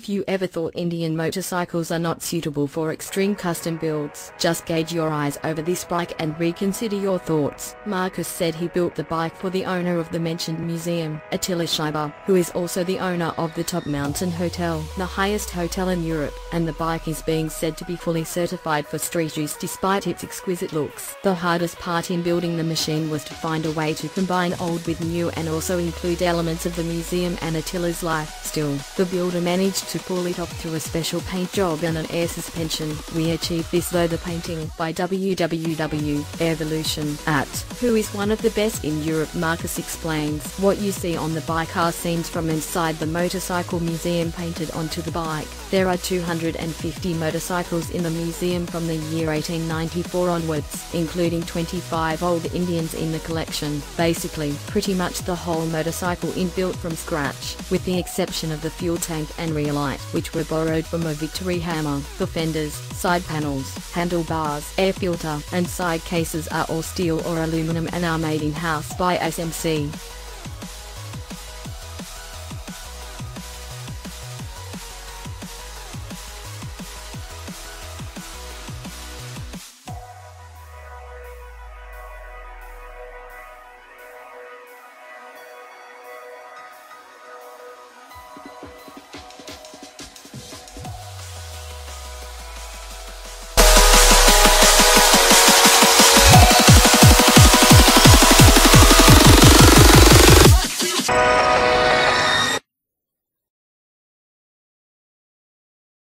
If you ever thought Indian motorcycles are not suitable for extreme custom builds, just gauge your eyes over this bike and reconsider your thoughts. Marcus said he built the bike for the owner of the mentioned museum, Attila Scheiber, who is also the owner of the Top Mountain Hotel, the highest hotel in Europe, and the bike is being said to be fully certified for street use despite its exquisite looks. The hardest part in building the machine was to find a way to combine old with new and also include elements of the museum and Attila's life. Still, the builder managed to pull it off through a special paint job and an air suspension. We achieved this though the painting by Www.Evolution@, who is one of the best in Europe. Marcus explains, what you see on the bike are scenes from inside the motorcycle museum painted onto the bike. There are 250 motorcycles in the museum from the year 1894 onwards, including 25 old Indians in the collection. Basically, pretty much the whole motorcycle is built from scratch, with the exception of the fuel tank and rear light, which were borrowed from a Victory Hammer. The fenders, side panels, handlebars, air filter, and side cases are all steel or aluminum and are made in-house by SMC.